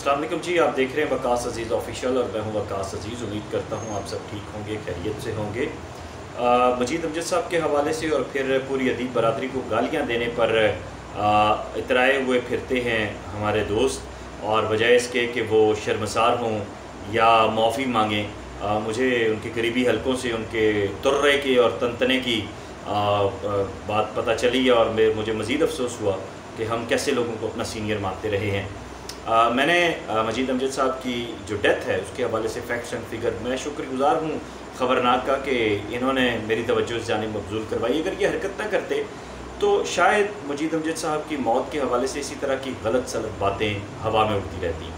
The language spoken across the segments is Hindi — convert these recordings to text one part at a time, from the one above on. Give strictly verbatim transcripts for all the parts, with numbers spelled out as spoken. अस्सलाम वालेकुम जी, आप देख रहे हैं वक्कास अजीज़ ऑफिशियल और मैं हूं वक्कास अजीज़। उम्मीद करता हूं आप सब ठीक होंगे, खैरियत से होंगे। मजीद अमजद साहब के हवाले से और फिर पूरी अदीब बरादरी को गालियां देने पर इतराए हुए फिरते हैं हमारे दोस्त, और बजाय इसके कि वो शर्मसार हों या माफ़ी मांगें, मुझे उनके करीबी हलकों से उनके तुर्रे के और तनतने की आ, बात पता चली और मुझे मज़ीद अफसोस हुआ कि हम कैसे लोगों को अपना सीनियर मानते रहे हैं। आ, मैंने आ, मजीद अमजद साहब की जो डेथ है उसके हवाले से फैक्ट्स एंड फिगर मैं शुक्रगुज़ार हूँ खबर नाक का कि इन्होंने मेरी तवज्जो इस जानिब मबजूल करवाई। अगर ये हरकत ना करते तो शायद मजीद अमजद साहब की मौत के हवाले से इसी तरह की गलत सलत बातें हवा में उड़ती रहती।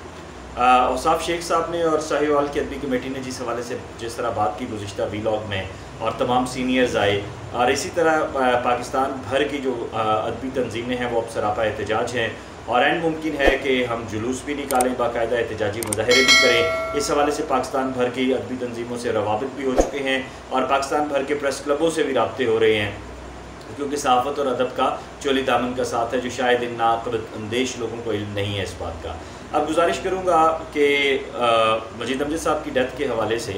औसाफ शेख साहब ने और साहिवाल की अदबी कमेटी ने जिस हवाले से जिस तरह बात की गुज़िश्ता वीलॉग में, और तमाम सीनियर्स आए, और इसी तरह पाकिस्तान भर की जो अदबी तंजीमें हैं वो अब सरापा एहतजाज हैं, और एंड मुमकिन है कि हम जुलूस भी निकालें, बाकायदा एहतजाजी मुजाहरे भी करें। इस हवाले से पाकिस्तान भर की अदबी तंजीमों से रवाबित भी हो चुके हैं और पाकिस्तान भर के प्रेस क्लबों से भी रबते हो रहे हैं, क्योंकि सहाफ़त और अदब का चोली दामन का साथ है जो शायद इन नाक़बंदेश लोगों को इल्म नहीं है इस बात का। अब गुजारिश करूँगा कि मजीद अमजद साहब की डेथ के हवाले से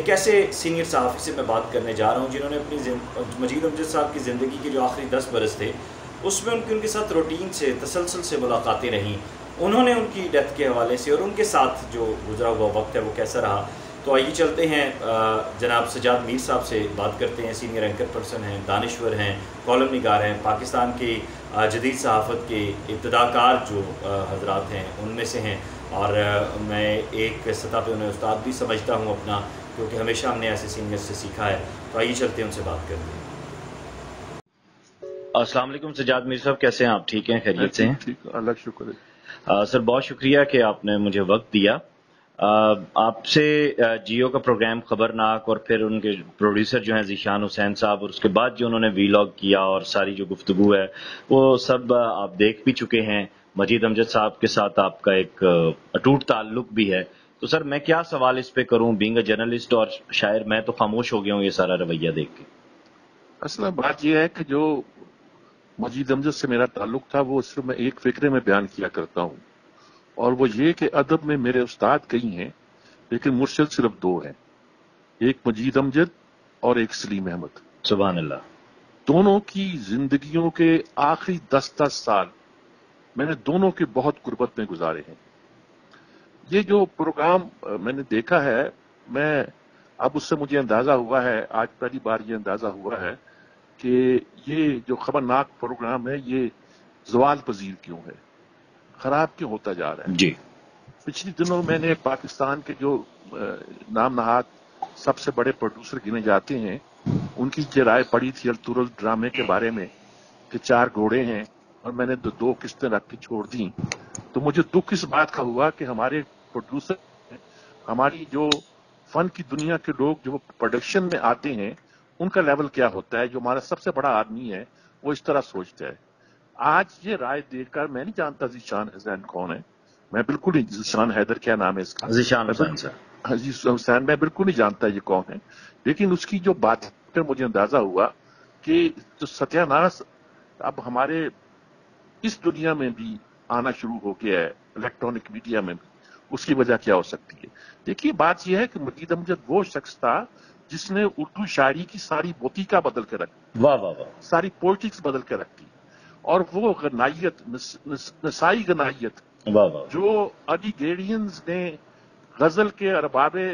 एक ऐसे सीनियर सहाफ़ी से मैं बात करने जा रहा हूँ जिन्होंने अपनी मजीद अमजद साहब की ज़िंदगी के जो आखिरी दस बरस थे उसमें उनकी उनके साथ रूटीन से तसलसल से मुलाकातें रहीं। उन्होंने उनकी डेथ के हवाले से और उनके साथ जो गुजरा हुआ वक्त है वो कैसा रहा, तो आइए चलते हैं जनाब सजाद मीर साहब से बात करते हैं। सीनियर एंकर पर्सन हैं, दानिश्वर हैं, कॉलम निगार हैं, पाकिस्तान के जदीद सहाफ़त के इब्तदाकार जो हजरात हैं उनमें से हैं, और मैं एक सतह पे उन्हें उस्ताद भी समझता हूँ अपना, क्योंकि हमेशा हमने ऐसे सीनियर से सीखा है। तो आइए चलते हैं उनसे बात करते हैं। अस्सलाम वालेकुम सजाद मीर साहब, कैसे हैं आप? ठीक हैं, खैरियत से हैं? अल्लाह का शुक्र है सर, बहुत शुक्रिया कि आपने मुझे वक्त दिया। आपसे जियो का प्रोग्राम खबर नाक और फिर उनके प्रोड्यूसर जो हैं जिशान हुसैन साहब, और उसके बाद जो उन्होंने वीलॉग किया और सारी जो गुफ्तगू है वो सब आप देख भी चुके हैं। मजीद अमजद साहब के साथ आपका एक अटूट ताल्लुक भी है, तो सर मैं क्या सवाल इस पे करूं? बीइंग अ जर्नलिस्ट और शायर मैं तो खामोश हो गया हूं ये सारा रवैया देख के। असल बात यह है कि जो मजीद अमजद से मेरा ताल्लुक था वो सिर्फ मैं एक फिक्रे में बयान किया करता हूँ, और वो ये कि अदब में मेरे उस्ताद कई हैं लेकिन मुर्शिद सिर्फ दो हैं, एक मजीद अमजद और एक सलीम अहमद। सुभान अल्लाह। दोनों की जिंदगियों के आखिरी दस दस साल मैंने दोनों के बहुत गुर्बत में गुजारे हैं। ये जो प्रोग्राम मैंने देखा है, मैं अब उससे मुझे अंदाजा हुआ है, आज पहली बार ये अंदाजा हुआ है कि ये जो खबरनाक प्रोग्राम है ये जवाल पजीर क्यों है, खराब क्यों होता जा रहा है जी। पिछले दिनों मैंने पाकिस्तान के जो नाम नहाद सबसे बड़े प्रोड्यूसर गिने जाते हैं उनकी ये राय पड़ी थी अल्तुरल ड्रामे के बारे में कि चार घोड़े हैं, और मैंने दो दो किस्तें रख के छोड़ दी। तो मुझे दुख इस बात का हुआ कि हमारे प्रोड्यूसर, हमारी जो फन की दुनिया के लोग जो प्रोडक्शन में आते हैं उनका लेवल क्या होता है, जो हमारा सबसे बड़ा आदमी है वो इस तरह सोचता है। आज ये राय देखकर मैं नहीं जानता जिशान हुसैन कौन है, मैं बिल्कुल नहीं, जिशान हैदर क्या नाम है इसका, जिशान हुसैन, मैं बिल्कुल नहीं जानता ये कौन है, लेकिन उसकी जो बात पर मुझे अंदाजा हुआ कि जो सत्यानाश अब हमारे इस दुनिया में भी आना शुरू हो गया है, इलेक्ट्रॉनिक मीडिया में भी, उसकी वजह क्या हो सकती है। देखिए बात यह है कि मजीद अमजद वो शख्स था जिसने उर्दू शायरी की सारी बोतीका बदल के रखी, वाह वाह वाह, सारी पॉलिटिक्स बदल के रखी, और वो गनायत नस, नस, नसाई गनायत जो अलीगेरियंस ने गजल के अरबाबे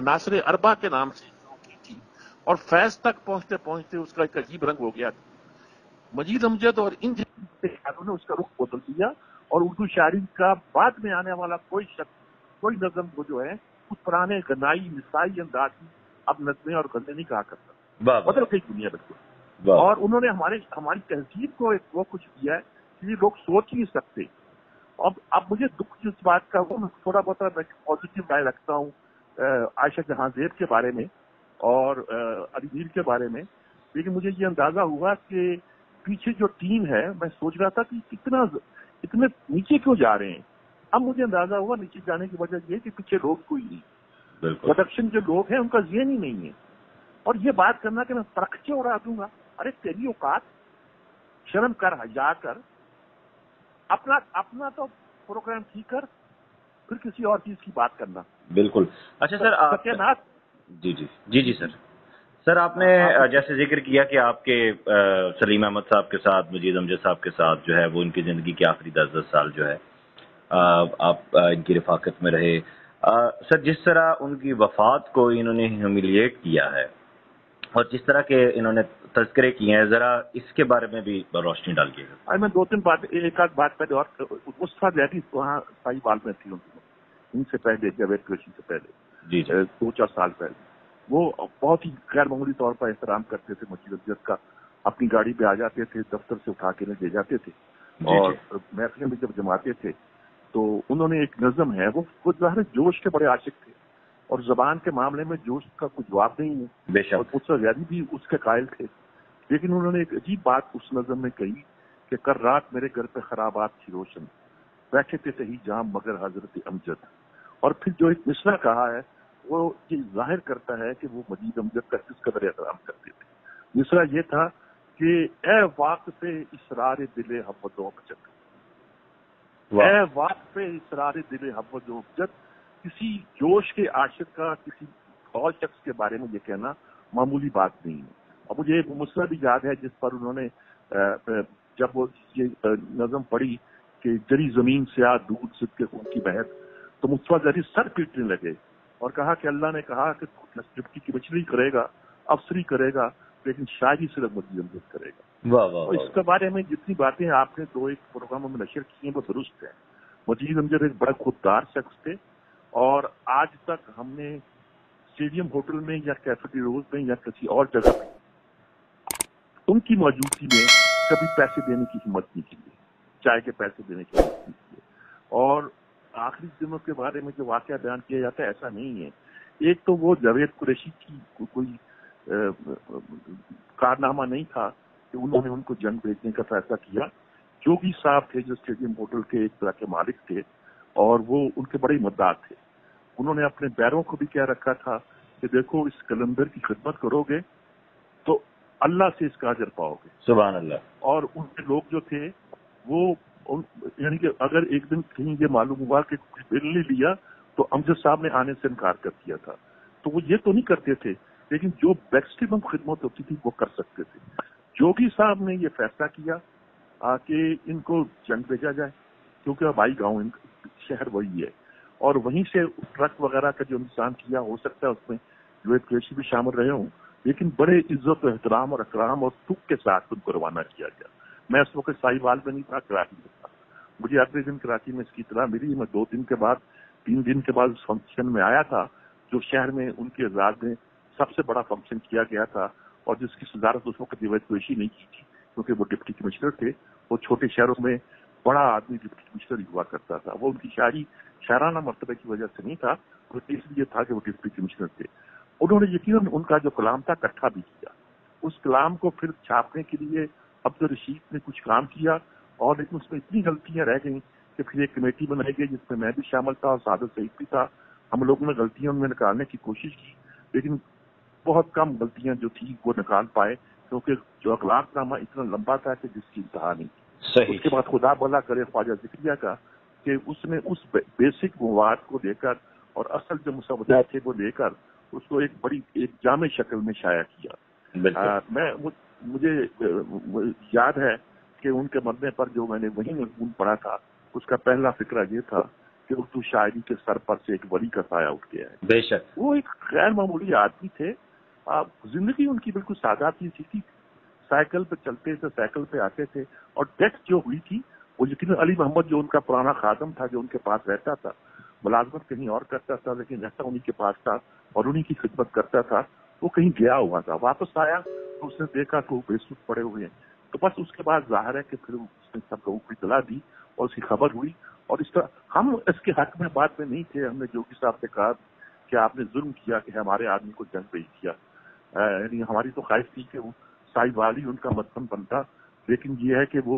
अनासरे अरबा के नाम से शुरू की थी और फैज तक पहुंचते पहुंचते उसका एक अजीब रंग हो गया था। मजीद अमजद और इन जगहों ने उसका रुख बदल दिया, और उर्दू शायरी का बाद में आने वाला कोई शख्स कोई नजम वो जो है उस पुराने गनाई नसाई अंदाज की अब नजमें और गजलें नहीं कहा करता, बदल गई दुनिया बिल्कुल। और उन्होंने हमारे हमारी तहजीब को एक वो कुछ दिया है कि लोग सोच नहीं सकते। अब अब मुझे दुख जिस बात का हुआ, मैं थोड़ा बहुत पॉजिटिव राय रखता हूँ आयशा जहांजेब के बारे में और अलीमीर के बारे में, लेकिन मुझे ये अंदाजा हुआ कि पीछे जो टीम है, मैं सोच रहा था कि कितना इतने नीचे क्यों जा रहे हैं, अब मुझे अंदाजा हुआ नीचे जाने की वजह यह कि पीछे लोग कोई नहीं, प्रोडक्शन जो लोग हैं उनका जेन ही नहीं है। और ये बात करना कि मैं परखचे उड़ा दूंगा, अरे तेरी औकात, शर्म कर, हया कर, अपना अपना तो प्रोग्राम ठीक कर, फिर किसी और चीज की बात करना। बिल्कुल। अच्छा सर, सत्यनाथ जी जी जी जी सर सर आपने जैसे जिक्र किया कि आपके सलीम अहमद साहब के साथ, मजीद अमजद साहब के साथ जो है वो उनकी ज़िंदगी के आखिरी दस दस साल जो है आप इनकी रफाकत में रहे। सर जिस तरह उनकी वफात को इन्होंने ह्यूमिलिएट किया है और जिस तरह के इन्होंने तस्करे किए हैं, जरा इसके बारे में भी रोशनी डालिएगा। मैं दो तीन बात, एक आध बात पहले और उस लेडीज वहाँ साहिवाल में थी इनसे पहले, जावेद कुरैशी से पहले, जी दो चार साल पहले, वो बहुत ही गैर मामूली तौर पर एहतराम करते थे मजीद अमजद का। अपनी गाड़ी पे आ जाते थे, दफ्तर से उठा के ले जाते थे और महफिल में जब जमाते थे तो उन्होंने एक नज़म है, वो खुद ज़ाहिर जोश के बड़े आशिक थे और जबान के मामले में जोश का कुछ जवाब नहीं है, बेशक उससे ज्यादा भी उसके कायल थे। लेकिन उन्होंने एक अजीब बात उस नज़म में कही कि कर रात मेरे घर पे खराबात थी रोशन, बैठे थे सही जाम मगर हजरत अमजद। और फिर जो एक मिसरा कहा है वो ये जाहिर करता है कि वो मजीद अमजद का किस कदर एहतराम करते थे। दूसरा ये था कि ए वाक़ पे इसरार दिले हब्बदो अमजद, ए वाक़ पे इसरार दिले हब्बदो अमजद। किसी जोश के आशिक का किसी और शख्स के बारे में ये कहना मामूली बात नहीं है। और मुझे एक मुसरा भी याद है जिस पर उन्होंने जब वो ये नज़म पढ़ी कि जरी जमीन से आ दूध सिद के खून की बहत, तो मुस्तफ़ा जरी सर पीटने लगे और कहा कि अल्लाह ने कहा कि डिप्टी की बचरी करेगा, अफसरी करेगा, लेकिन शायरी सिर्फ मजीद करेगा। वाह वाह। और इसके बारे में जितनी बातें आपने दो एक प्रोग्रामों में नशर की हैं वो दुरुस्त है। मजीद अमजद एक बड़ा खुददार शख्स थे और आज तक हमने स्टेडियम होटल में या कैफेटी रोज में या किसी और जगह पर उनकी मौजूदगी में कभी पैसे देने की हिम्मत नहीं की, चाय के पैसे देने की हिम्मत नहीं की। और आखिरी दिनों के बारे में जो वाकया बयान किया जाता है ऐसा नहीं है। एक तो वो जावेद कुरैशी की को, कोई कारनामा नहीं था कि उन्होंने उनको जंग भेजने का फैसला किया। जोगी साहब थे जो स्टेडियम होटल के एक तरह के मालिक थे और वो उनके बड़े मददार थे। उन्होंने अपने बैरों को भी कह रखा था कि देखो इस कलंदर की खिदमत करोगे तो अल्लाह से इसका अजर पाओगे। सुभान अल्लाह। और उनके लोग जो थे वो यानी कि अगर एक दिन कहीं ये मालूम हुआ कि कुछ बिल नहीं लिया तो अमजद साहब ने आने से इनकार कर दिया था, तो वो ये तो नहीं करते थे लेकिन जो मैक्सिमम खिदमत होती थी वो कर सकते थे। जोगी साहब ने ये फैसला किया कि इनको जंग भेजा जाए क्योंकि हवाई गाँव इनका शहर वही है और वहीं से ट्रक वगैरह का जो इंतजाम किया, हो सकता है उसमें जो पेशी भी शामिल रहे हों, लेकिन बड़े इज्जत एहतराम और अकराम और तुक के साथ उनको रवाना किया गया। मैं उस वक्त साहिवाल में नहीं था, कराची में था। मुझे अगले दिन कराची में इसकी इतला मिली। मैं दो दिन के बाद, तीन दिन के बाद उस फंक्शन में आया था जो शहर में उनके एजाज में सबसे बड़ा फंक्शन किया गया था और जिसकी सदारत उस वक्त जावेद कुरैशी ने की थी क्योंकि वो डिप्टी कमिश्नर थे। वो छोटे शहरों में बड़ा आदमी डिप्टी कमिश्नर हुआ करता था। वो उनकी शायरी शायराना मरतबे की वजह से नहीं था, बल्कि इसलिए था कि वो डिप्टी कमिश्नर थे। उन्होंने यकीन उनका जो कलाम था इकट्ठा भी किया। उस कलाम को फिर छापने के लिए अब्दुल रशीद ने कुछ काम किया और लेकिन उसमें इतनी गलतियां रह गई कि फिर एक कमेटी बनाई गई जिसमें मैं भी शामिल था और सादत सईद भी था। हम लोगों ने गलतियां उनमें निकालने की कोशिश की लेकिन बहुत कम गलतियां जो थी वो निकाल पाए क्योंकि जो अखलाकनामा इतना लंबा था कि जिसकी इंतहा नहीं। सही। उसके बाद खुदा भला करे ख्वाजा जिक्रिया का कि उसने उस बेसिक मवाद को लेकर और असल जो मुसवदा थे वो लेकर उसको एक बड़ी एक जामे शक्ल में शाया किया। मैं मुझे याद है कि उनके मरने पर जो मैंने वही मजमून पढ़ा था उसका पहला फिक्रा ये था कि उर्दू शायरी के सर पर से एक वली का साया उठ गया है। बेशक। वो एक गैर मामूली आदमी थे। जिंदगी उनकी बिल्कुल सादा थी, सीधी। साइकिल पे चलते थे, साइकिल पे आते थे और डेथ जो हुई थी वो यकीन अली मोहम्मद जो उनका पुराना खादम था जो उनके पास रहता था, मुलाजमत कहीं और करता था लेकिन रहता उन्हीं के पास था और उन्हीं की खिदमत करता था, वो कहीं गया हुआ था। वापस आया तो उसने देखा कि वो बेसुध पड़े हुए हैं, तो बस उसके बाद जाहिर है कि फिर उसने सब लोगों को इतला दी और उसकी खबर हुई। और इस तरह हम इसके हक में बात में नहीं थे। हमने जोगी साहब से कहा कि आपने जुर्म किया कि हमारे आदमी को जंग भेज दिया। यानी हमारी तो ख्वाहिश थी कि वो साहिवाल ही उनका मतन बनता, लेकिन ये है कि वो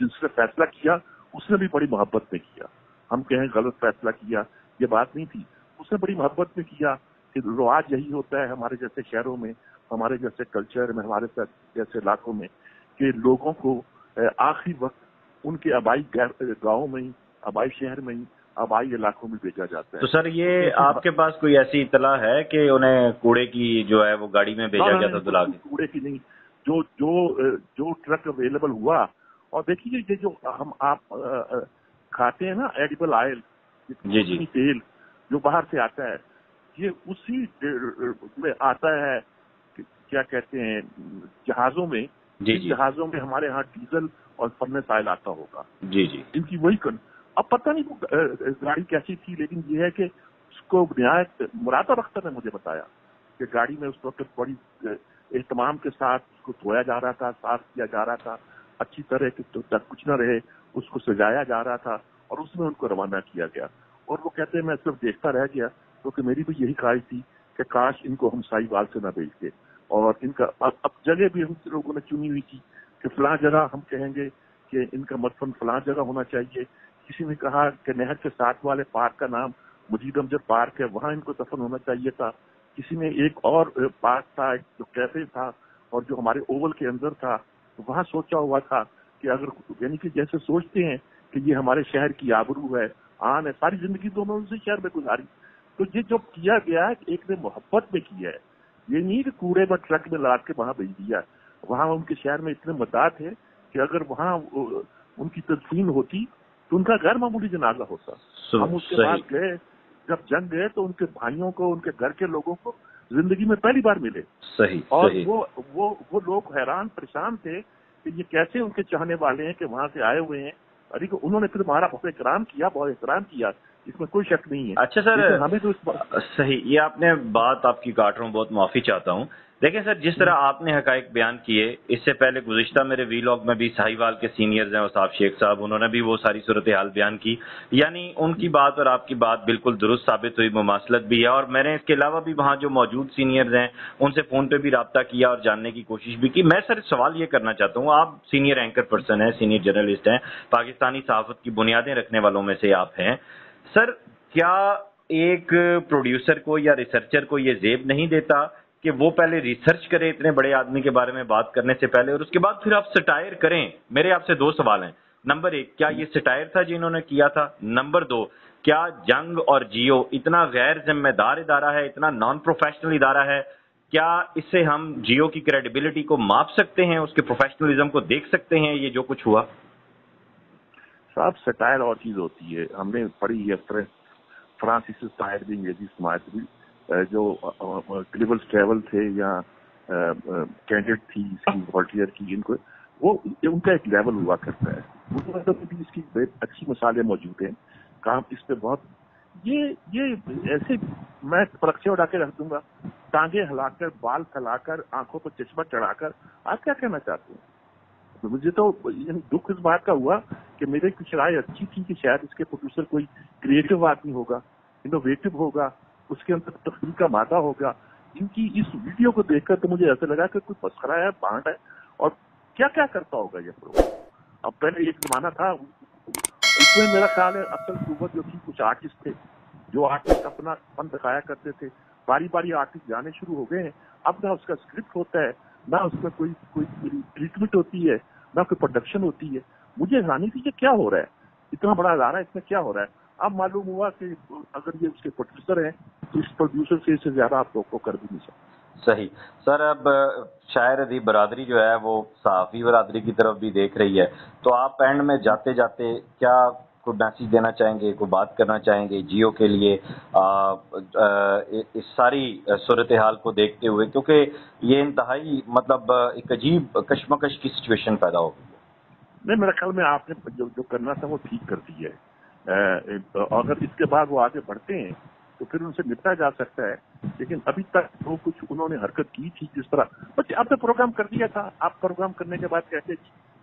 जिसने फैसला किया उसने भी बड़ी मोहब्बत में किया। हम कहें गलत फैसला किया ये बात नहीं थी, उसने बड़ी मोहब्बत में किया। रवाज यही होता है हमारे जैसे शहरों में, हमारे जैसे कल्चर में, हमारे जैसे इलाकों में कि लोगों को आखिरी वक्त उनके आबाई गाँव में ही, आबाई शहर में ही, आबाई इलाकों में भेजा जाता है। तो सर ये तो आपके पास कोई ऐसी इतला है कि उन्हें कूड़े की जो है वो गाड़ी में भेजा गया था? दुला कूड़े की नहीं, जो जो जो ट्रक अवेलेबल हुआ। और देखिए ये जो हम आप आ, खाते हैं ना एडिबल ऑयल, जी जी तेल जो बाहर से आता है, ये उसी में आता है, क्या कहते हैं, जहाजों में। जी जी जहाजों में हमारे यहाँ डीजल और फर्नेस ऑयल आता होगा। जी जी इनकी वही कन। अब पता नहीं वो गाड़ी कैसी थी, लेकिन ये है कि उसको नायत मुरादाबख्तर ने मुझे बताया कि गाड़ी में उस वक्त बड़ी एहतमाम के साथ उसको धोया जा रहा था, साफ किया जा रहा था, अच्छी तरह की तो कुछ न रहे, उसको सजाया जा रहा था और उसमें उनको रवाना किया गया। और वो कहते हैं मैं सिर्फ देखता रह गया, क्योंकि तो मेरी भी यही ख्वाहिश थी कि काश इनको हम साहिवाल से ना भेज के। और इनका अब, अब जगह भी हम लोगों ने चुनी हुई थी कि फलां जगह हम कहेंगे कि इनका मदफन फलां जगह होना चाहिए। किसी ने कहा कि नहर के साथ वाले पार्क का नाम मजीद अमजद पार्क है, वहाँ इनको दफन होना चाहिए था। किसी ने एक और पार्क था, एक जो कैफे था और जो हमारे ओवल के अंदर था, तो वहाँ सोचा हुआ था कि अगर यानी कि जैसे सोचते हैं कि ये हमारे शहर की आबरू है, आन है, सारी जिंदगी दोनों उनसे शहर में गुजारी। तो ये जो किया गया एक ने मोहब्बत में किया है, ये नहीं कि कूड़े में ट्रक में लाद के वहाँ भेज दिया। वहाँ उनके शहर में इतने मदाद है कि अगर वहाँ उनकी तदफीन होती तो उनका गैर मामूली जनाजा होता। हम उसके बाद गए, जब जंग गए तो उनके भाइयों को, उनके घर के लोगों को जिंदगी में पहली बार मिले। सही, और सही। वो वो वो लोग हैरान परेशान थे कि ये कैसे उनके चाहने वाले हैं कि वहाँ से आए हुए हैं। अरे उन्होंने फिर हमारा बहुत एहतराम किया, बहुत एहतराम किया, इसमें कोई शक नहीं है। अच्छा सर, हमें तो सही, ये आपने बात आपकी काट रहा हूँ, बहुत माफी चाहता हूँ। देखिए सर, जिस तरह आपने हकायक बयान किए, इससे पहले गुज़िश्ता मेरे वीलॉग में भी साहिवाल के सीनियर्स हैं उसाब शेख साहब, उन्होंने भी वो सारी सूरत हाल बयान की, यानी उनकी बात और आपकी बात बिल्कुल दुरुस्त साबित हुई, मुमासलत भी है। और मैंने इसके अलावा भी वहाँ जो मौजूद सीनियर्स हैं उनसे फ़ोन पर भी रब्ता किया और जानने की कोशिश भी की। मैं सर सवाल ये करना चाहता हूँ, आप सीनियर एंकर पर्सन हैं, सीनियर जर्नलिस्ट हैं, पाकिस्तानी सहाफ़त की बुनियादें रखने वालों में से आप हैं। सर क्या एक प्रोड्यूसर को या रिसर्चर को ये जेब नहीं देता कि वो पहले रिसर्च करे इतने बड़े आदमी के बारे में बात करने से पहले, और उसके बाद फिर आप सटायर करें? मेरे आपसे दो सवाल हैं। नंबर एक, क्या ये सटायर था जिन्होंने किया था? नंबर दो, क्या जंग और जियो इतना गैर जिम्मेदार इदारा है, इतना नॉन प्रोफेशनल इदारा है, क्या इससे हम जियो की क्रेडिबिलिटी को माप सकते हैं, उसके प्रोफेशनलिज्म को देख सकते हैं? ये जो कुछ हुआ साहब, सटायर और चीज होती है। हमने पढ़ी है फ्रांसीस सटायर भी, अंग्रेजी समाज भी, जो ग्लिबल ट्रेवल थे या कैंडिडेट थी इसकी वॉल्टियर की, इनको वो उनका एक लेवल हुआ करता है। मुझे मतलब भी इसकी अच्छी मसाले मौजूद हैं, काम इस पे बहुत ये ये ऐसे मैं परक्षे उड़ा के रख दूंगा, टांगे हिलाकर, बाल फैलाकर, आंखों पर चश्मा चढ़ाकर। आप क्या कहना चाहते हैं? तो मुझे तो दुख इस बात का हुआ कि मेरे कुछ राय अच्छी थी कि शायद इसके प्रोड्यूसर कोई क्रिएटिव आदमी होगा, इनोवेटिव होगा, उसके अंदर तकनीक का मादा होगा। इनकी इस वीडियो को देखकर तो मुझे ऐसा लगा कि कोई मस्खरा है, बांट है, और क्या क्या करता होगा ये प्रोग्राम। अब पहले एक जमाना था, इसमें मेरा ख्याल है असल कुव्वत जो थी, कुछ आर्टिस्ट थे जो आर्टिस्ट अपना फन दिखाया करते थे। बारी बारी आर्टिस्ट जाने शुरू हो गए हैं। अब ना उसका स्क्रिप्ट होता है, ना उसका कोई कोई ट्रीटमेंट होती है, ना कोई प्रोडक्शन होती है। मुझे हैरानी थी कि क्या हो रहा है, इतना बड़ा इदारा, इसमें क्या हो रहा है। अब मालूम हुआ कि अगर ये उसके प्रोड्यूसर हैं तो इस प्रोड्यूसर से इससे ज्यादा आप लोग को कर भी नहीं सकते। सही सर, अब शायर अदी बरादरी जो है वो सहाफ़ी बरादरी की तरफ भी देख रही है, तो आप एंड में जाते जाते क्या कोई मैसेज देना चाहेंगे, कोई बात करना चाहेंगे जियो के लिए आ, आ, इस सारी सूरत हाल को देखते हुए, क्योंकि ये इंतहाई मतलब एक अजीब कश्मकश की सिचुएशन पैदा हो गई है? नहीं, मेरे ख्याल में आपने जो जो करना था वो ठीक कर दिया है। अगर इसके बाद वो आगे बढ़ते हैं तो फिर उनसे निपटा जा सकता है, लेकिन अभी तक वो कुछ उन्होंने हरकत की थी जिस तरह बच्चे आपने प्रोग्राम कर दिया था। आप प्रोग्राम करने के बाद कहते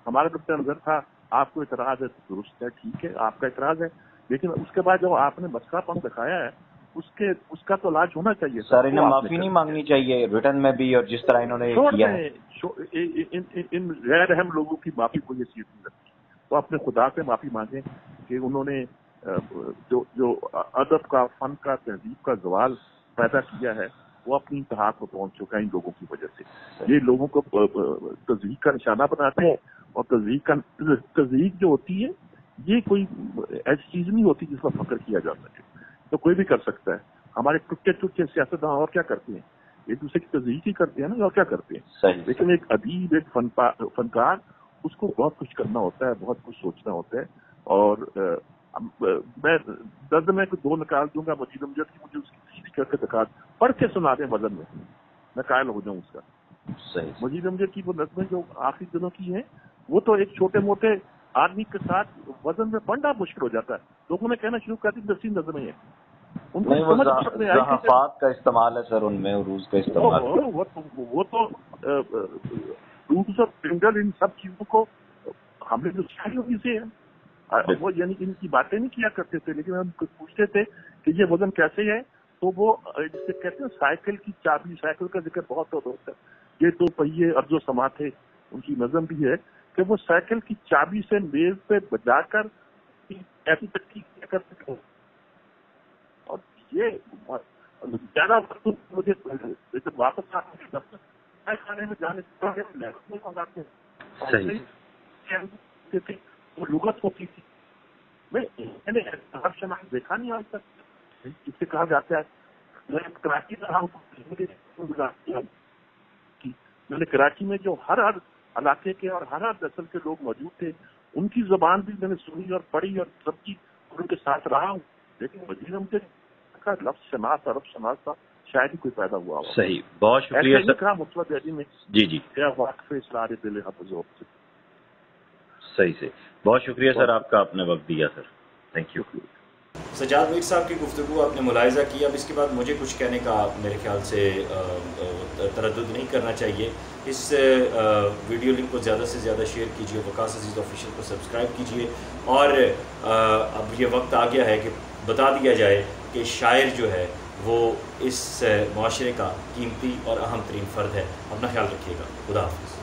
हमारा नुकता नजर था, आपको इतराज है, दुरुस्त है, ठीक है, आपका इतराज है, लेकिन उसके बाद जब आपने मस्कापन दिखाया है उसके उसका तो इलाज होना चाहिए। सारे ने माफी नहीं मांगनी चाहिए रिटर्न में भी, और जिस तरह इन्होंने किया है इन गैर अहम लोगों की माफी को ये सीट नहीं लगती। तो अपने खुदा से माफी मांगे कि उन्होंने जो जो अदब का, फन का, तहजीब का जवाल पैदा किया है वो अपनी इंतहा को पहुंच चुका है इन लोगों की वजह से। ये लोगों को तजवीज़ का निशाना बनाते हैं और तजदीक का तजदीक जो होती है ये कोई ऐसी चीज नहीं होती जिसका फख्र किया जा सके, तो कोई भी कर सकता है। हमारे टुटके टुटके सियासतदान और क्या करते हैं, एक दूसरे की तजदीक ही करते हैं ना, और क्या करते हैं। लेकिन एक अदीब, एक फनकार, उसको बहुत कुछ करना होता है, बहुत कुछ सोचना होता है। और आ, मैं दर्द में दो निकाल दूंगा मजीद अमजद की, मुझे उसकी करके निकाल पढ़ के सुना दें वजन में, मैं कायल हो जाऊं उसका। सही। मजीद अमजद की वो नज़में जो आखिरी दिनों की हैं, वो तो एक छोटे मोटे आदमी के साथ वजन में पढ़ना मुश्किल हो जाता है। लोगों ने कहना शुरू कर दी नफसी नज़में है, उनका इस्तेमाल है सर, उनमें उरूज का इस्तेमाल, वो तो रूल्स ऑफ ट्रिंगल, इन सब चीजों को हमने जो शायद से है वो, यानी इनकी बातें नहीं किया करते थे, लेकिन हम पूछते थे कि ये वजन कैसे है, तो वो जिसे कहते हैं साइकिल की चाबी, साइकिल का जिक्र बहुत होता है। ये दो पहिए अर्जो समा थे, उनकी नजम भी है कि वो साइकिल की चाबी से मेज पे बजा कर ऐसी तक करते थे। और ये ज्यादा मुझे वापस आकर खाने में जाने लगाते वो लुगत होती थी, मैंने देखा नहीं आज तक। इससे कहा जाता है कराची रहा हूँ, मैंने कराची में जो हर हर इलाके के और हर हर दसल के लोग मौजूद थे, उनकी जबान भी मैंने सुनी और पढ़ी और सबकी उनके साथ रहा हूँ। लेकिन वजीर मुझे लफ्ज शनास, अरब शनास था, शायद ही कोई पैदा हुआ। सही, बहुत शुक्रिया सर। मुस्तफा में जी जी सही से, बहुत शुक्रिया सर आपका, आपने वक्त दिया sir, thank you. Sajjad Mir साहब की गुफ्तगू आपने मुलायजा किया, अब इसके बाद मुझे कुछ कहने का मेरे ख्याल से तरद्दुद नहीं करना चाहिए। इस वीडियो लिंक को ज़्यादा से ज़्यादा शेयर कीजिए, वकास अजीज़ ऑफिशियल को सब्सक्राइब कीजिए। और अब ये वक्त आ गया है कि बता दिया जाए कि शायर जो है वो इस माशरे का कीमती और अहम तरीन फ़र्द है। अपना ख्याल रखिएगा, खुदा हाफिज़।